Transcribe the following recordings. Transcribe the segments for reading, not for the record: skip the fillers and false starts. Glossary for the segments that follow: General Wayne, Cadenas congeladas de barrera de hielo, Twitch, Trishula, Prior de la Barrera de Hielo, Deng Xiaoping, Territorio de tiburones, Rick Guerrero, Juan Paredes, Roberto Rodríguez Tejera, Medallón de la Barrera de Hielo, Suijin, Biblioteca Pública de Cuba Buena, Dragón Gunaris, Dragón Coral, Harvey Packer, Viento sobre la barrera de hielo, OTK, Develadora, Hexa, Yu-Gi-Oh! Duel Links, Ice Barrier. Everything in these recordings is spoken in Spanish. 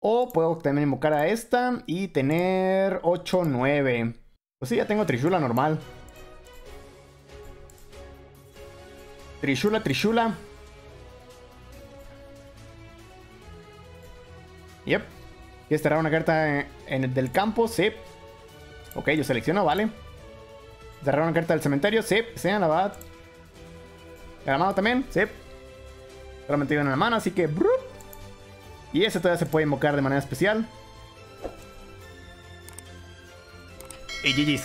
O puedo también invocar a esta y tener 8-9. Pues sí, ya tengo Trishula normal. Trishula. Yep. ¿Y estará una carta del campo? Sí. Ok, yo selecciono, vale. ¿Estará una carta del cementerio? Sí. Sea la bat. ¿De la mano también? Sí. Solamente iba en la mano, así que... Y ese todavía se puede invocar de manera especial. Y GG's.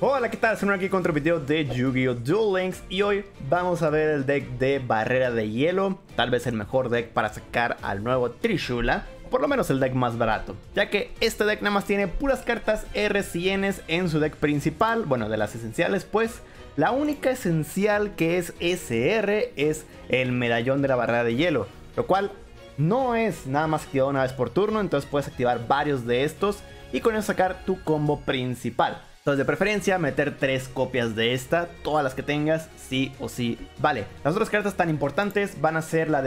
Hola, ¿qué tal? Estamos aquí con otro video de Yu-Gi-Oh! Duel Links. Y hoy vamos a ver el deck de Barrera de Hielo. Tal vez el mejor deck para sacar al nuevo Trishula. Por lo menos el deck más barato, ya que este deck nada más tiene puras cartas R100 en su deck principal. Bueno, de las esenciales pues. La única esencial que es SR es el Medallón de la Barrera de Hielo, lo cual no es nada más activado una vez por turno. Entonces puedes activar varios de estos y con eso sacar tu combo principal. Entonces de preferencia meter 3 copias de esta, todas las que tengas, sí o sí, vale. Las otras cartas tan importantes van a ser la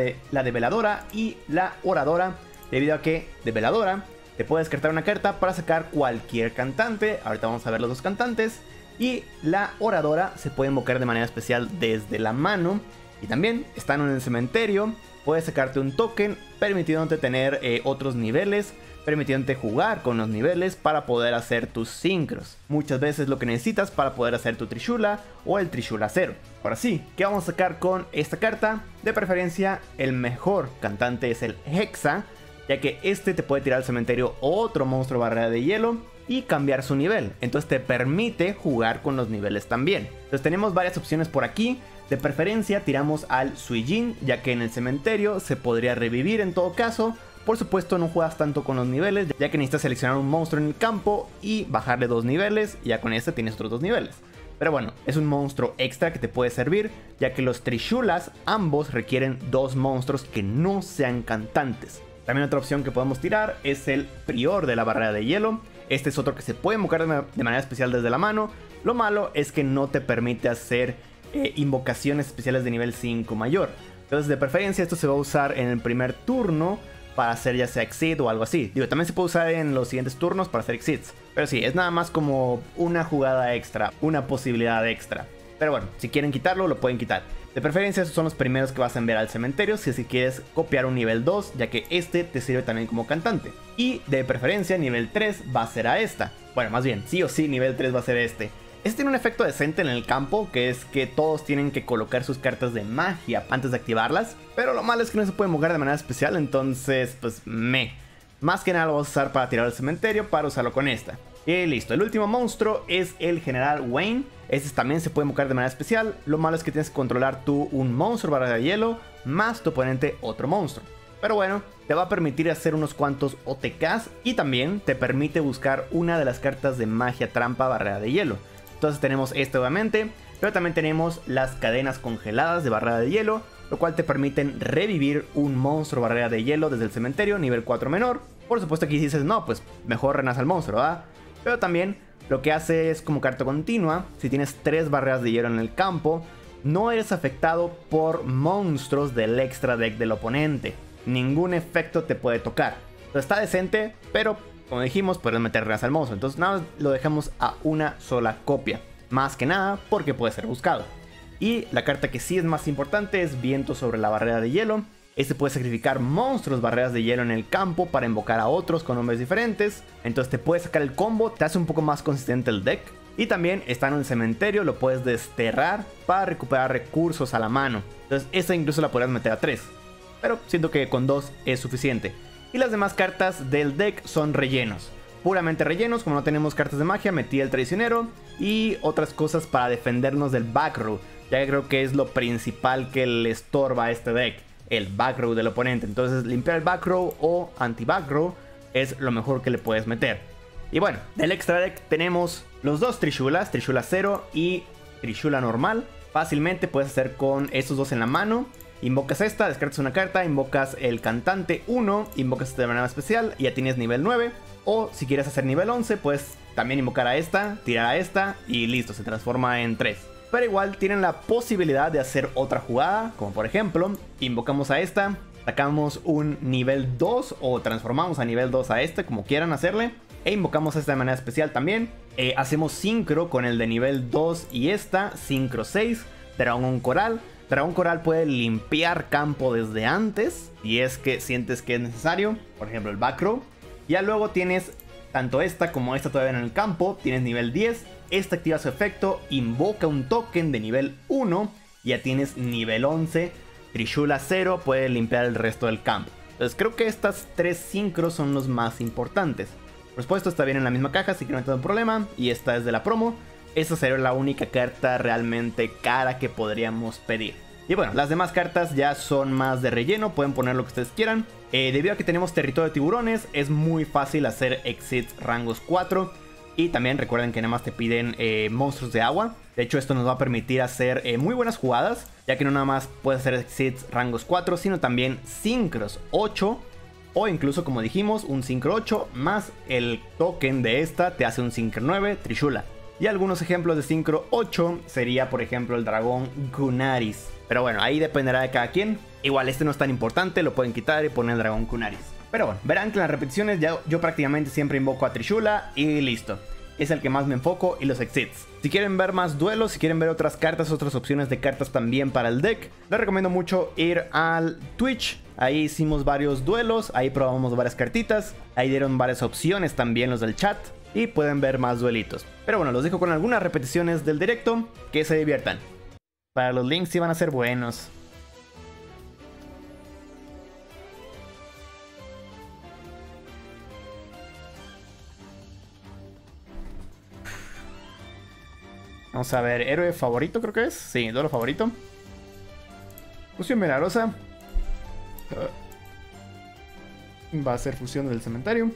Develadora y la Oradora, debido a que Develadora te puede descartar una carta para sacar cualquier cantante. Ahorita vamos a ver los dos cantantes. Y la Oradora se puede invocar de manera especial desde la mano. Y también están en el cementerio. Puedes sacarte un token permitiéndote tener otros niveles, permitiéndote jugar con los niveles para poder hacer tus sincros. Muchas veces lo que necesitas para poder hacer tu Trishula o el Trishula 0. Ahora sí, ¿qué vamos a sacar con esta carta? De preferencia, el mejor cantante es el Hexa, ya que este te puede tirar al cementerio otro monstruo barrera de hielo y cambiar su nivel. Entonces te permite jugar con los niveles también. Entonces tenemos varias opciones por aquí. De preferencia tiramos al Suijin, ya que en el cementerio se podría revivir en todo caso. Por supuesto no juegas tanto con los niveles, ya que necesitas seleccionar un monstruo en el campo y bajarle 2 niveles. Y ya con este tienes otros 2 niveles. Pero bueno, es un monstruo extra que te puede servir, ya que los Trishulas ambos requieren 2 monstruos que no sean cantantes. También otra opción que podemos tirar es el Prior de la Barrera de Hielo. Este es otro que se puede invocar de manera especial desde la mano. Lo malo es que no te permite hacer invocaciones especiales de nivel 5 mayor. Entonces de preferencia esto se va a usar en el primer turno para hacer ya sea exit o algo así. Digo, también se puede usar en los siguientes turnos para hacer exits. Pero sí, es nada más como una jugada extra, una posibilidad extra. Pero bueno, si quieren quitarlo, lo pueden quitar. De preferencia, esos son los primeros que vas a enviar al cementerio si así quieres copiar un nivel 2, ya que este te sirve también como cantante. Y de preferencia, nivel 3 va a ser a esta. Bueno, más bien, sí o sí, nivel 3 va a ser este. Este tiene un efecto decente en el campo, que es que todos tienen que colocar sus cartas de magia antes de activarlas. Pero lo malo es que no se pueden mover de manera especial, entonces, pues, Más que nada lo vas a usar para tirar al cementerio, para usarlo con esta. Y listo, el último monstruo es el General Wayne. Este también se puede invocar de manera especial. Lo malo es que tienes que controlar tú un monstruo barrera de hielo más tu oponente otro monstruo. Pero bueno, te va a permitir hacer unos cuantos OTKs y también te permite buscar una de las cartas de magia trampa barrera de hielo. Entonces tenemos este obviamente, pero también tenemos las cadenas congeladas de barrera de hielo, lo cual te permiten revivir un monstruo barrera de hielo desde el cementerio nivel 4 menor. Por supuesto aquí dices, no, pues mejor renace al monstruo, ¿verdad? Pero también lo que hace es como carta continua. Si tienes 3 barreras de hielo en el campo, no eres afectado por monstruos del extra deck del oponente. Ningún efecto te puede tocar. Entonces está decente, pero como dijimos, puedes meter renas al monstruo. Entonces nada más lo dejamos a una sola copia. Más que nada porque puede ser buscado. Y la carta que sí es más importante es Viento sobre la Barrera de Hielo. Este puede sacrificar monstruos barreras de hielo en el campo para invocar a otros con nombres diferentes. Entonces te puede sacar el combo, te hace un poco más consistente el deck. Y también está en el cementerio, lo puedes desterrar para recuperar recursos a la mano. Entonces esta incluso la podrías meter a 3. Pero siento que con 2 es suficiente. Y las demás cartas del deck son rellenos. Puramente rellenos, como no tenemos cartas de magia, metí el traicionero y otras cosas para defendernos del back row. Ya que creo que es lo principal que le estorba a este deck. El back row del oponente. Entonces limpiar el back row o anti back row es lo mejor que le puedes meter. Y bueno, del extra deck tenemos los dos Trishulas, Trishula 0 y Trishula normal. Fácilmente puedes hacer con estos dos en la mano. Invocas esta, descartas una carta, invocas el cantante 1, invocas esta de manera especial y ya tienes nivel 9. O si quieres hacer nivel 11, puedes también invocar a esta, tirar a esta y listo, se transforma en 3. Pero igual tienen la posibilidad de hacer otra jugada, como por ejemplo, invocamos a esta, Sacamos un nivel 2 o transformamos a nivel 2 a este, como quieran hacerle. E invocamos esta de manera especial también. Hacemos sincro con el de nivel 2 y esta, sincro 6, Dragón Coral. Dragón Coral puede limpiar campo desde antes, si es que sientes que es necesario, por ejemplo el back row. Ya luego tienes tanto esta como esta todavía en el campo, tienes nivel 10, esta activa su efecto, invoca un token de nivel 1, ya tienes nivel 11, Trishula 0, puede limpiar el resto del campo. Entonces creo que estas tres sincros son los más importantes. Por supuesto, está bien en la misma caja, así que no hay tanto problema. Y esta es de la promo. Esta sería la única carta realmente cara que podríamos pedir. Y bueno, las demás cartas ya son más de relleno, pueden poner lo que ustedes quieran. Debido a que tenemos Territorio de Tiburones, es muy fácil hacer exits rangos 4. Y también recuerden que nada más te piden monstruos de agua. De hecho, esto nos va a permitir hacer muy buenas jugadas, ya que no nada más puedes hacer exits rangos 4, sino también sincros 8. O incluso, como dijimos, un sincro 8 más el token de esta te hace un sincro 9, Trishula. Y algunos ejemplos de sincro 8 sería, por ejemplo, el Dragón Gunaris. Pero bueno, ahí dependerá de cada quien. Igual este no es tan importante, lo pueden quitar y poner el Dragón Gunaris. Pero bueno, verán que en las repeticiones yo prácticamente siempre invoco a Trishula y listo. Es el que más me enfoco y los exits. Si quieren ver más duelos, si quieren ver otras cartas, otras opciones de cartas también para el deck, les recomiendo mucho ir al Twitch. Ahí hicimos varios duelos, ahí probamos varias cartitas, ahí dieron varias opciones también los del chat y pueden ver más duelitos. Pero bueno, los dejo con algunas repeticiones del directo, que se diviertan. Para los links sí van a ser buenos. Vamos a ver, héroe favorito creo que es. Sí, duelo favorito. Fusión milagrosa. Va a ser fusión del cementerio.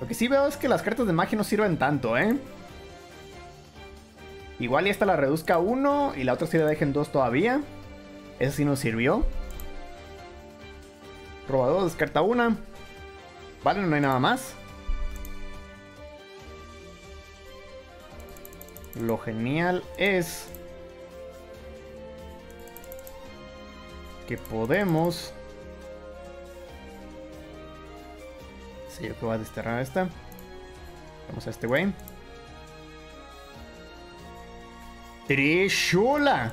Lo que sí veo es que las cartas de magia no sirven tanto, ¿eh? Igual y esta la reduzca a 1 y la otra sí la dejen 2 todavía. Esa sí nos sirvió. Roba 2, descarta 1. Vale, no hay nada más. Lo genial es que podemos... Sí, yo creo que voy a desterrar a esta. Vamos a este güey. ¡Trishula!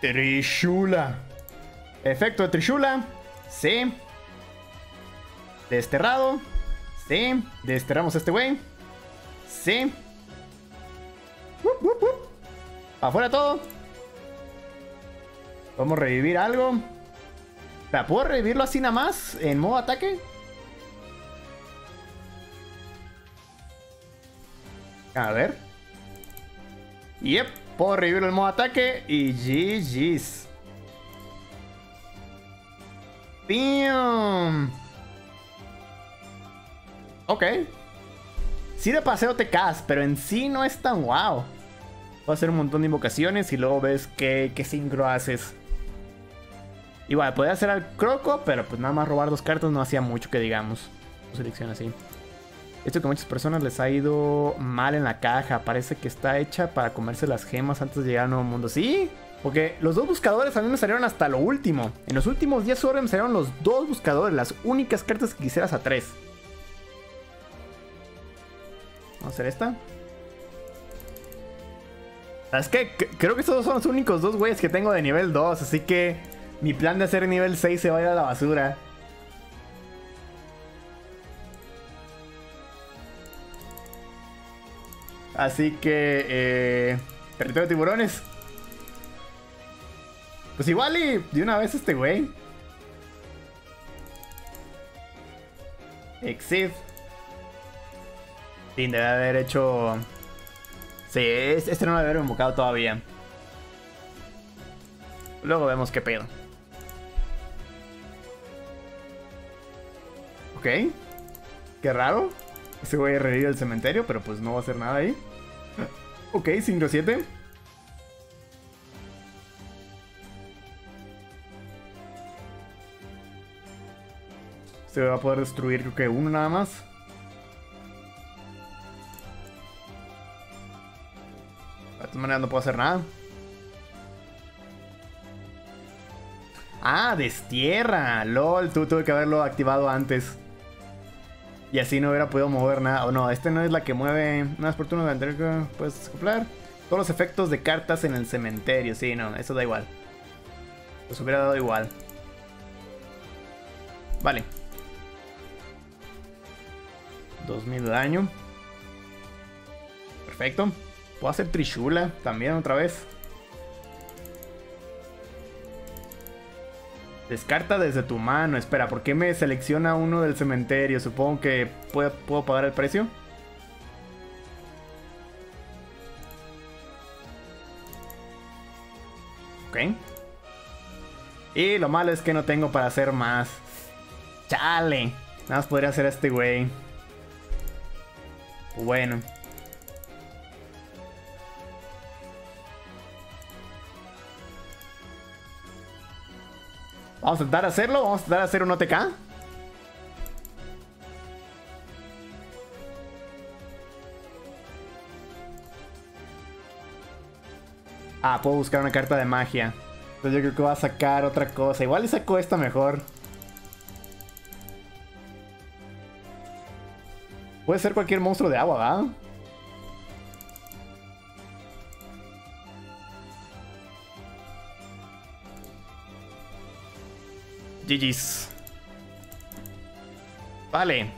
¡Trishula! Efecto de Trishula. Sí. Desterrado. Sí. Desterramos a este güey. Sí. Afuera todo. Podemos revivir algo. O sea, ¿puedo revivirlo así nada más? En modo ataque. A ver. Yep. Puedo revivirlo en modo ataque. Y GG's. ¡Pium! Ok. Sí, de paseo te cas, pero en sí no es tan wow. Voy a hacer un montón de invocaciones y luego ves qué sincro haces. Igual, podía hacer al croco, pero pues nada más robar dos cartas no hacía mucho que digamos. Selección así. Esto que a muchas personas les ha ido mal en la caja. Parece que está hecha para comerse las gemas antes de llegar al nuevo mundo. ¿Sí? Porque los dos buscadores a mí me salieron hasta lo último. En los últimos 10 sobres me salieron los dos buscadores. Las únicas cartas que quisieras a 3. Vamos a hacer esta. ¿Sabes qué? Creo que estos dos son los únicos dos güeyes que tengo de nivel 2. Así que mi plan de hacer nivel 6 se va a ir a la basura. Así que... Territorio de tiburones. Pues igual y de una vez este güey. Exit. Sí, debe haber hecho... Sí, este no lo debe haber invocado todavía. Luego vemos qué pedo. Ok. Qué raro. Ese güey revivió el cementerio, pero pues no va a hacer nada ahí. Ok, 5-7. Se va a poder destruir creo que uno nada más. De todas maneras no puedo hacer nada. Ah, destierra. LOL, tuve que haberlo activado antes. Y así no hubiera podido mover nada. O no, este no es la que mueve. No es por turno de anterior. Puedes desacoplar todos los efectos de cartas en el cementerio. Sí, no, eso da igual. Pues hubiera dado igual. Vale. 2000 de daño. Perfecto. Puedo hacer Trishula también otra vez. Descarta desde tu mano. Espera, ¿por qué me selecciona uno del cementerio? Supongo que puedo pagar el precio. Ok. Y lo malo es que no tengo para hacer más. ¡Chale! Nada más podría hacer este güey. Bueno. Vamos a intentar hacerlo, vamos a intentar hacer un OTK. Ah, puedo buscar una carta de magia. Entonces yo creo que voy a sacar otra cosa. Igual le saco esta mejor. Puede ser cualquier monstruo de agua, ¿verdad? GG's. Vale.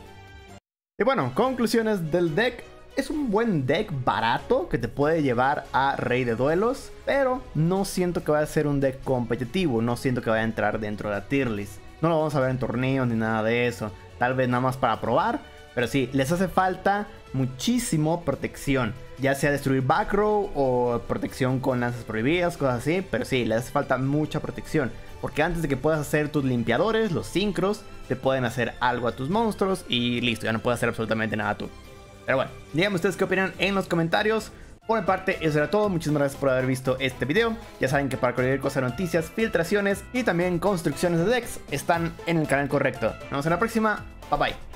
Y bueno, conclusiones del deck. Es un buen deck barato que te puede llevar a Rey de Duelos, pero no siento que vaya a ser un deck competitivo. No siento que vaya a entrar dentro de la tier list. No lo vamos a ver en torneos ni nada de eso. Tal vez nada más para probar. Pero sí, les hace falta muchísimo protección. Ya sea destruir back row o protección con lanzas prohibidas, cosas así. Pero sí, les hace falta mucha protección. Porque antes de que puedas hacer tus limpiadores, los sincros, te pueden hacer algo a tus monstruos y listo, ya no puedes hacer absolutamente nada tú. Pero bueno, díganme ustedes qué opinan en los comentarios. Por mi parte, eso era todo. Muchísimas gracias por haber visto este video. Ya saben que para cualquier cosa, noticias, filtraciones y también construcciones de decks están en el canal correcto. Nos vemos en la próxima. Bye bye.